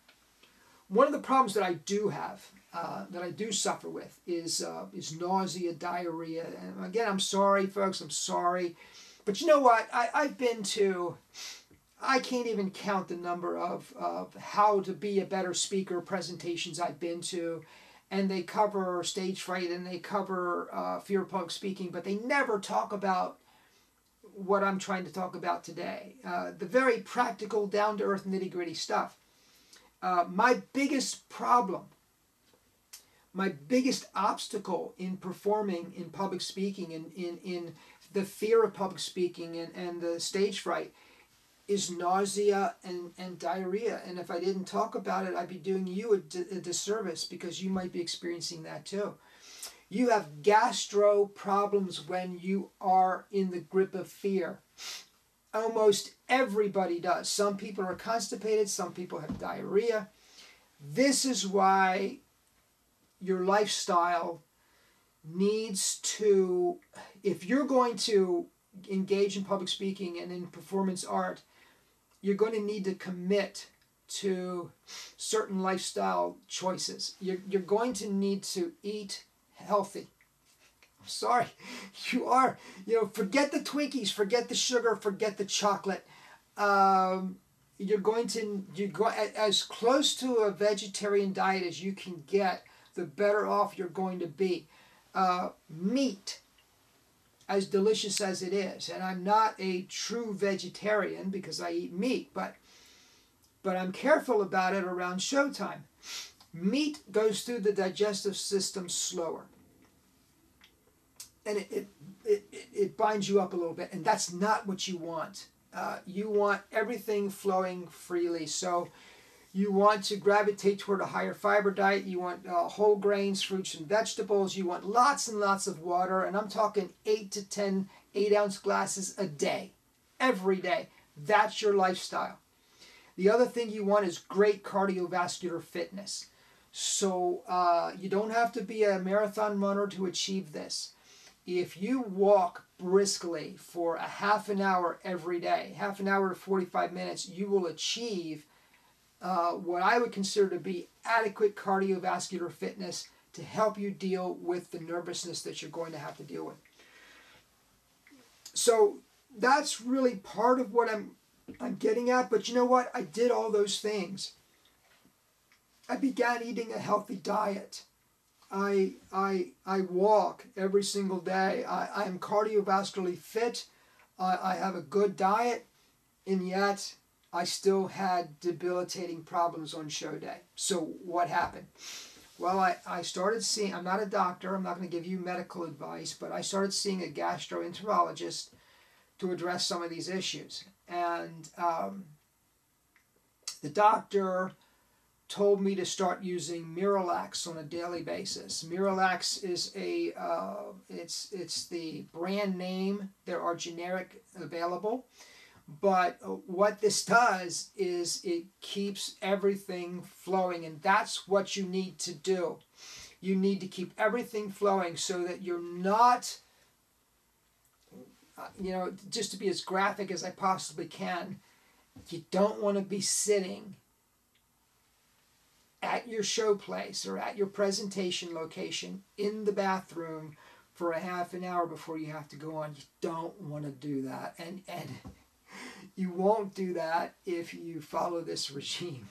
one of the problems that I do have, uh, that I do suffer with, is uh, is nausea, diarrhea. And again, I'm sorry, folks. I'm sorry, but you know what? I, I've been to, I can't even count the number of of how to be a better speaker presentations I've been to. And they cover stage fright, and they cover uh, fear of public speaking, but they never talk about what I'm trying to talk about today. Uh, the very practical, down-to-earth, nitty-gritty stuff. Uh, my biggest problem, my biggest obstacle in performing in public speaking, in, in, in the fear of public speaking and, and the stage fright, is nausea and, and diarrhea. And if I didn't talk about it, I'd be doing you a, d a disservice, because you might be experiencing that too. You have gastro problems when you are in the grip of fear. Almost everybody does. Some people are constipated, some people have diarrhea. This is why your lifestyle needs to, if you're going to engage in public speaking and in performance art, you're going to need to commit to certain lifestyle choices. You're, you're going to need to eat healthy. I'm sorry, you are. You know, forget the Twinkies, forget the sugar, forget the chocolate. Um, you're going to, you go as close to a vegetarian diet as you can get, the better off you're going to be. Uh, meat, as delicious as it is, and I'm not a true vegetarian because I eat meat, but but I'm careful about it around showtime. Meat goes through the digestive system slower, and it it, it, it binds you up a little bit, and that's not what you want. Uh, you want everything flowing freely, so you want to gravitate toward a higher fiber diet. You want uh, whole grains, fruits, and vegetables. You want lots and lots of water. And I'm talking eight to ten eight-ounce glasses a day, every day. That's your lifestyle. The other thing you want is great cardiovascular fitness. So uh, you don't have to be a marathon runner to achieve this. If you walk briskly for a half an hour every day, half an hour to forty-five minutes, you will achieve Uh, what I would consider to be adequate cardiovascular fitness to help you deal with the nervousness that you're going to have to deal with. So that's really part of what I'm, I'm getting at. But you know what? I did all those things. I began eating a healthy diet. I, I, I walk every single day. I, I am cardiovascularly fit. I, I have a good diet. And yet I still had debilitating problems on show day. So what happened? Well, I, I started seeing, I'm not a doctor, I'm not going to give you medical advice, but I started seeing a gastroenterologist to address some of these issues. And um, the doctor told me to start using Miralax on a daily basis. Miralax is a, uh, it's, it's the brand name. There are generic available. But what this does is it keeps everything flowing, and that's what you need to do. You need to keep everything flowing so that you're not, you know, just to be as graphic as I possibly can, you don't want to be sitting at your showplace or at your presentation location in the bathroom for a half an hour before you have to go on. You don't want to do that. And, and, you won't do that if you follow this regime.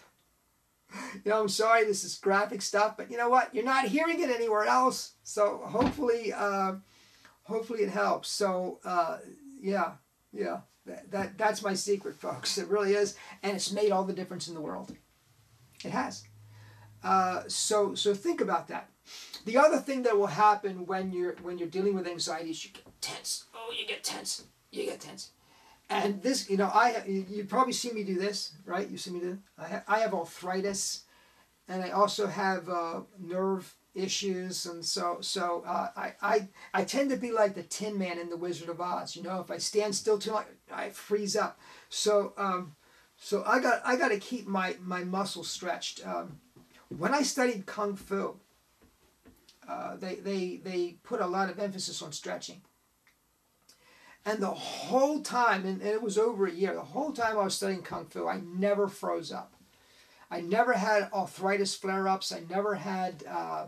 You know, I'm sorry this is graphic stuff, but you know what? You're not hearing it anywhere else. So hopefully, uh, hopefully it helps. So uh, yeah, yeah, that, that that's my secret, folks. It really is, and it's made all the difference in the world. It has. Uh, so so think about that. The other thing that will happen when you're when you're dealing with anxiety is you get tense. Oh, you get tense. You get tense. And this, you know, I you probably see me do this, right? You see me do this? I have, I have arthritis, and I also have uh, nerve issues, and so so uh, I I I tend to be like the Tin Man in the Wizard of Oz. You know, if I stand still too long, I freeze up. So um, so I got I got to keep my my muscles stretched. Um, when I studied Kung Fu, uh, they they they put a lot of emphasis on stretching. And the whole time, and it was over a year, the whole time I was studying Kung Fu, I never froze up. I never had arthritis flare-ups. I never had uh,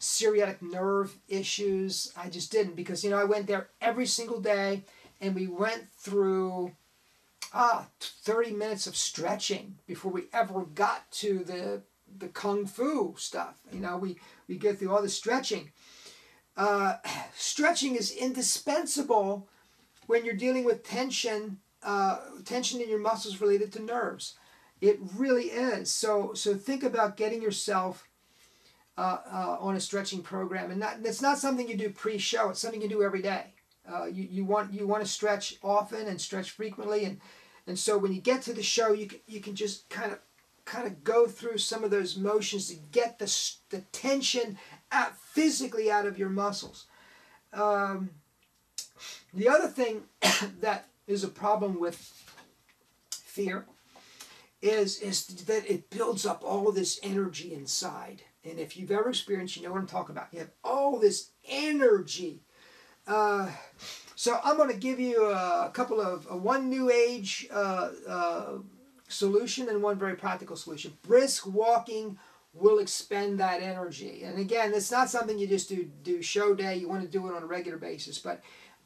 sciatic nerve issues. I just didn't because, you know, I went there every single day, and we went through ah, thirty minutes of stretching before we ever got to the, the Kung Fu stuff. You know, we, we get through all the stretching. Uh, stretching is indispensable when you're dealing with tension, uh, tension in your muscles related to nerves. It really is. So, so think about getting yourself uh, uh, on a stretching program. And not, it's not something you do pre-show. It's something you do every day. Uh, you, you, want, you want to stretch often and stretch frequently. And, and so when you get to the show, you can, you can just kind of, kind of go through some of those motions to get the, the tension out, physically out of your muscles. Um, The other thing that is a problem with fear is, is that it builds up all of this energy inside. And if you've ever experienced, you know what I'm talking about. You have all this energy. Uh, so I'm going to give you a, a couple of, a, one new age uh, uh, solution and one very practical solution. Brisk walking will expend that energy. And again, it's not something you just do, do show day. You want to do it on a regular basis. But,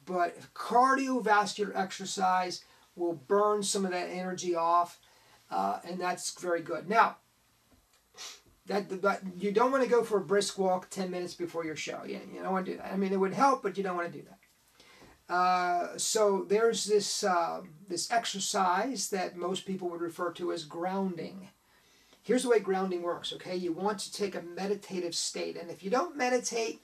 but cardiovascular exercise will burn some of that energy off. Uh, and that's very good. Now, that, but you don't want to go for a brisk walk ten minutes before your show. You, you don't want to do that. I mean, it would help, but you don't want to do that. Uh, so there's this, uh, this exercise that most people would refer to as grounding. Here's the way grounding works, okay? You want to take a meditative state. And if you don't meditate,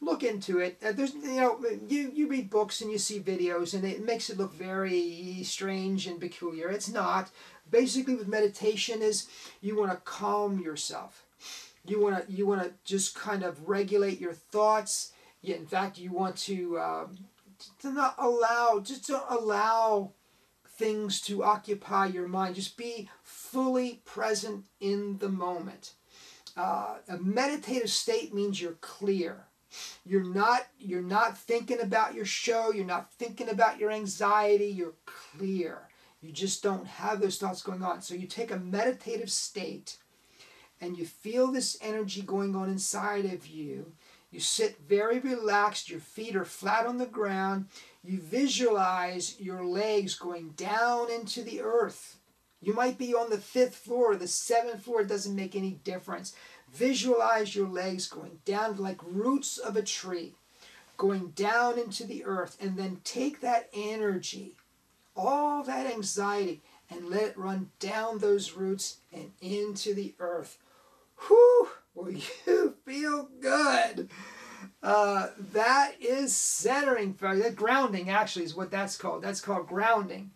look into it. Uh, there's, you know, you, you read books and you see videos, and it makes it look very strange and peculiar. It's not. Basically, with meditation is you want to calm yourself. You want to you want to just kind of regulate your thoughts. Yeah, in fact, you want to uh, to not allow just to allow things to occupy your mind. Just be fully present in the moment. Uh, a meditative state means you're clear. You're not you're not thinking about your show. You're not thinking about your anxiety. You're clear. You just don't have those thoughts going on. So you take a meditative state and you feel this energy going on inside of you. You sit very relaxed. Your feet are flat on the ground. You visualize your legs going down into the earth. You might be on the fifth floor or the seventh floor. It doesn't make any difference. Visualize your legs going down like roots of a tree, going down into the earth. And then take that energy, all that anxiety, and let it run down those roots and into the earth. Whew! Will you feel good? Uh, that is centering, that grounding actually is what that's called. That's called grounding.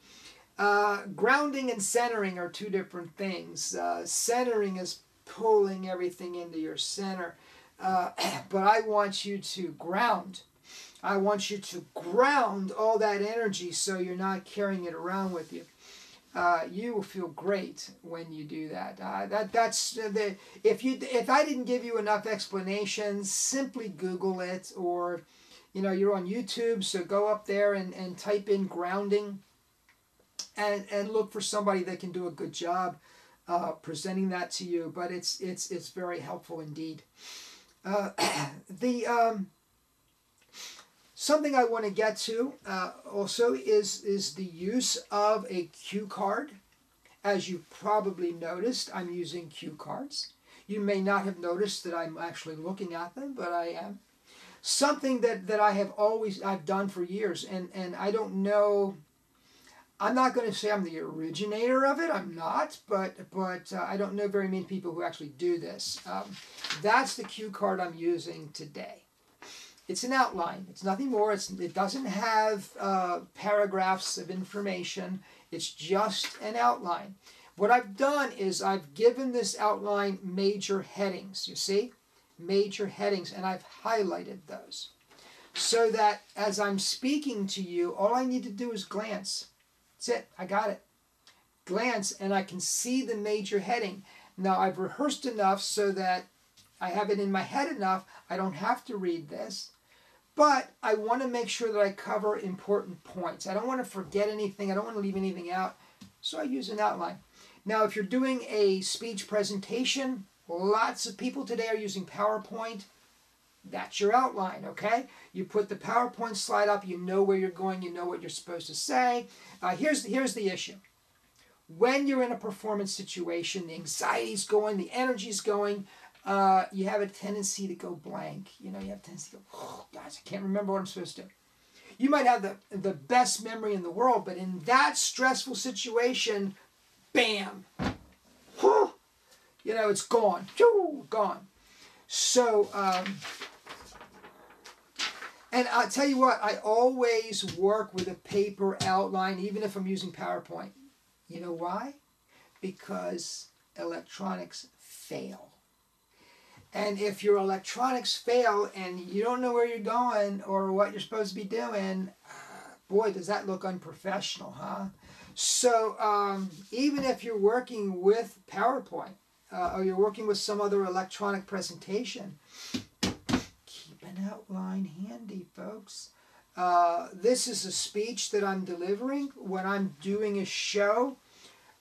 Uh, grounding and centering are two different things. Uh, centering is pulling everything into your center. Uh, but I want you to ground. I want you to ground all that energy so you're not carrying it around with you. Uh, you will feel great when you do that. Uh, that that's the if you if I didn't give you enough explanations, simply Google it, or you know you're on YouTube, so go up there and, and type in grounding, and and look for somebody that can do a good job uh, presenting that to you. But it's it's it's very helpful indeed. Uh, the um. Something I want to get to uh, also is, is the use of a cue card. As you probably noticed, I'm using cue cards. You may not have noticed that I'm actually looking at them, but I am. Something that, that I have always, I've done for years, and, and I don't know, I'm not going to say I'm the originator of it, I'm not, but, but uh, I don't know very many people who actually do this. Um, that's the cue card I'm using today. It's an outline. It's nothing more. It's, it doesn't have uh, paragraphs of information. It's just an outline. What I've done is I've given this outline major headings, you see? Major headings, and I've highlighted those. So that as I'm speaking to you, all I need to do is glance. That's it. I got it. Glance, and I can see the major heading. Now, I've rehearsed enough so that I have it in my head enough. I don't have to read this. But I want to make sure that I cover important points. I don't want to forget anything. I don't want to leave anything out. So I use an outline. Now, if you're doing a speech presentation, lots of people today are using PowerPoint. That's your outline, okay? You put the PowerPoint slide up. You know where you're going. You know what you're supposed to say. Uh, here's, here's the issue. When you're in a performance situation, the anxiety's going, the energy's going, Uh, you have a tendency to go blank. You know, you have a tendency to go, oh, gosh, I can't remember what I'm supposed to do. You might have the, the best memory in the world, but in that stressful situation, bam, whew, you know, it's gone, whew, gone. So, um, and I'll tell you what, I always work with a paper outline, even if I'm using PowerPoint. You know why? Because electronics fail. And if your electronics fail and you don't know where you're going or what you're supposed to be doing, uh, Boy, does that look unprofessional, huh? So um, even if you're working with PowerPoint, uh, or you're working with some other electronic presentation, keep an outline handy, folks. Uh, this is a speech that I'm delivering when I'm doing a show.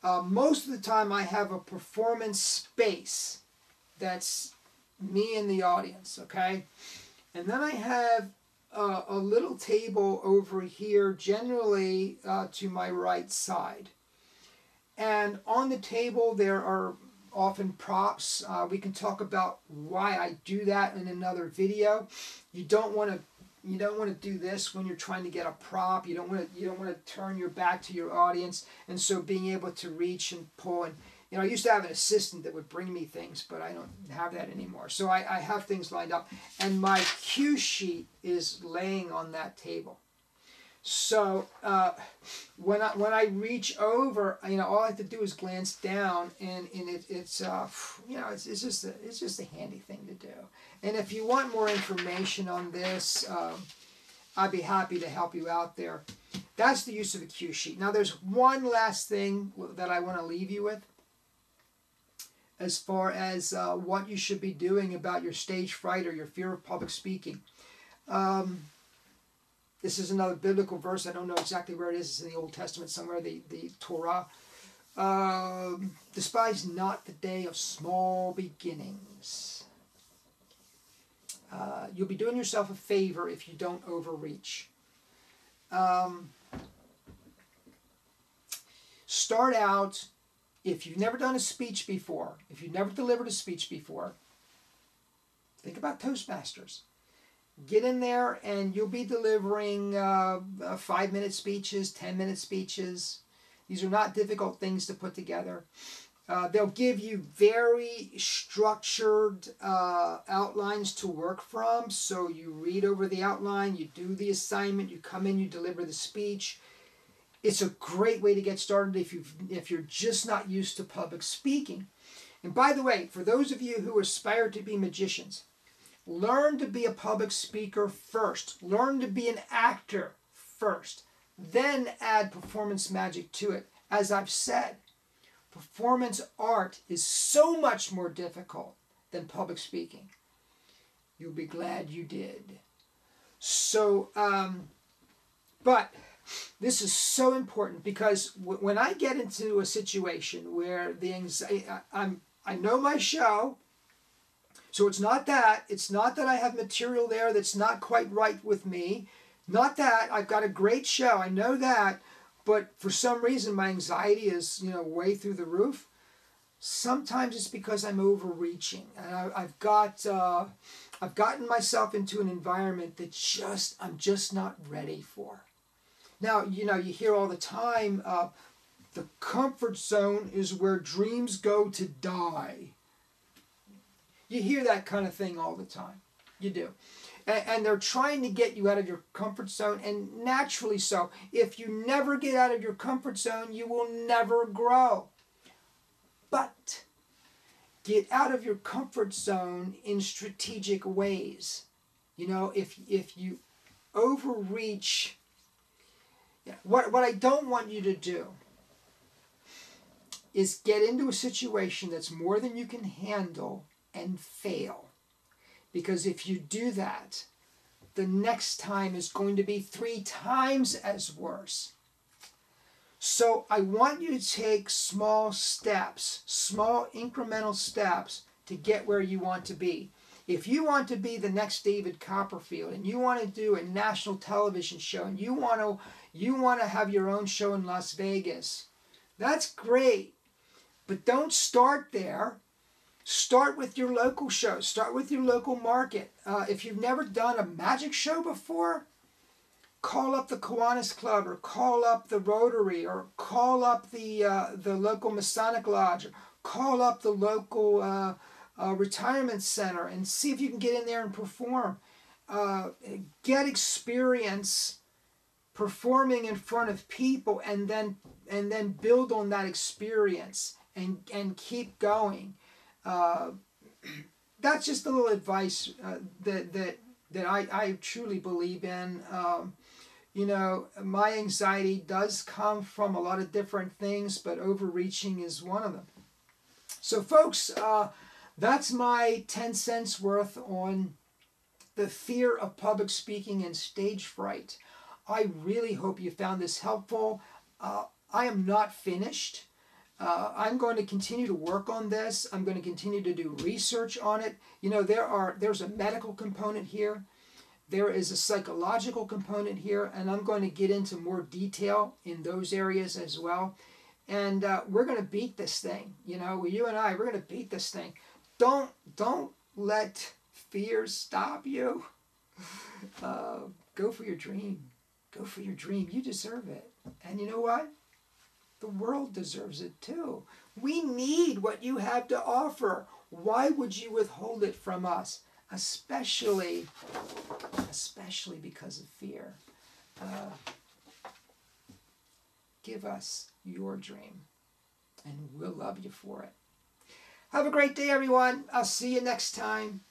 Uh, most of the time I have a performance space that's me and the audience, okay? And then I have uh, a little table over here, generally uh, to my right side. And on the table there are often props. Uh, we can talk about why I do that in another video. You don't want to You don't want to do this when you're trying to get a prop. You don't want to. You don't want to turn your back to your audience, and so being able to reach and pull. And you know, I used to have an assistant that would bring me things, but I don't have that anymore. So I, I have things lined up, and my cue sheet is laying on that table. So uh, when I when I reach over, you know, all I have to do is glance down, and and it, it's uh, you know, it's it's just a, it's just a handy thing to do. And if you want more information on this, um, I'd be happy to help you out there. That's the use of a cue sheet. Now, there's one last thing that I want to leave you with as far as uh, what you should be doing about your stage fright or your fear of public speaking. Um, this is another biblical verse. I don't know exactly where it is. It's in the Old Testament somewhere, the, the Torah. Um, Despise not the day of small beginnings. Uh, you'll be doing yourself a favor if you don't overreach. Um, start out, if you've never done a speech before, if you've never delivered a speech before, think about Toastmasters. Get in there and you'll be delivering uh, five-minute speeches, ten-minute speeches. These are not difficult things to put together. Uh, they'll give you very structured uh, outlines to work from. So you read over the outline, you do the assignment, you come in, you deliver the speech. It's a great way to get started if, you've, if you're just not used to public speaking. And by the way, for those of you who aspire to be magicians, learn to be a public speaker first. Learn to be an actor first. Then add performance magic to it, as I've said. Performance art is so much more difficult than public speaking. You'll be glad you did. So, um, but this is so important because w when I get into a situation where the anxiety, I, I'm, I know my show, so it's not that, it's not that I have material there that's not quite right with me, not that, I've got a great show, I know that, but for some reason, my anxiety is, you know, way through the roof. Sometimes it's because I'm overreaching, and I, I've got, uh, I've gotten myself into an environment that just I'm just not ready for. Now, you know, you hear all the time, uh, the comfort zone is where dreams go to die. You hear that kind of thing all the time. You do. And they're trying to get you out of your comfort zone, and naturally so. If you never get out of your comfort zone, you will never grow. But get out of your comfort zone in strategic ways. You know, if, if you overreach, what, what I don't want you to do is get into a situation that's more than you can handle and fail. Because if you do that, the next time is going to be three times as worse. So I want you to take small steps, small incremental steps to get where you want to be. If you want to be the next David Copperfield and you want to do a national television show and you want to, you want to have your own show in Las Vegas, that's great. But don't start there. Start with your local show. Start with your local market. Uh, if you've never done a magic show before, call up the Kiwanis Club or call up the Rotary or call up the, uh, the local Masonic Lodge or call up the local uh, uh, retirement center and see if you can get in there and perform. Uh, get experience performing in front of people and then, and then build on that experience and, and keep going. Uh, that's just a little advice uh, that that that I, I truly believe in. Um, you know, my anxiety does come from a lot of different things, but overreaching is one of them. So folks, uh, that's my ten cents worth on the fear of public speaking and stage fright. I really hope you found this helpful. Uh, I am not finished. Uh, I'm going to continue to work on this. I'm going to continue to do research on it. You know, there are there's a medical component here. There is a psychological component here, and I'm going to get into more detail in those areas as well. And uh, we're going to beat this thing. You know, you and I, we're going to beat this thing. Don't, don't let fear stop you. Uh, go for your dream. Go for your dream. You deserve it. And you know what? The world deserves it too. We need what you have to offer. Why would you withhold it from us? Especially, especially because of fear. Uh, give us your dream, and we'll love you for it. Have a great day, everyone. I'll see you next time.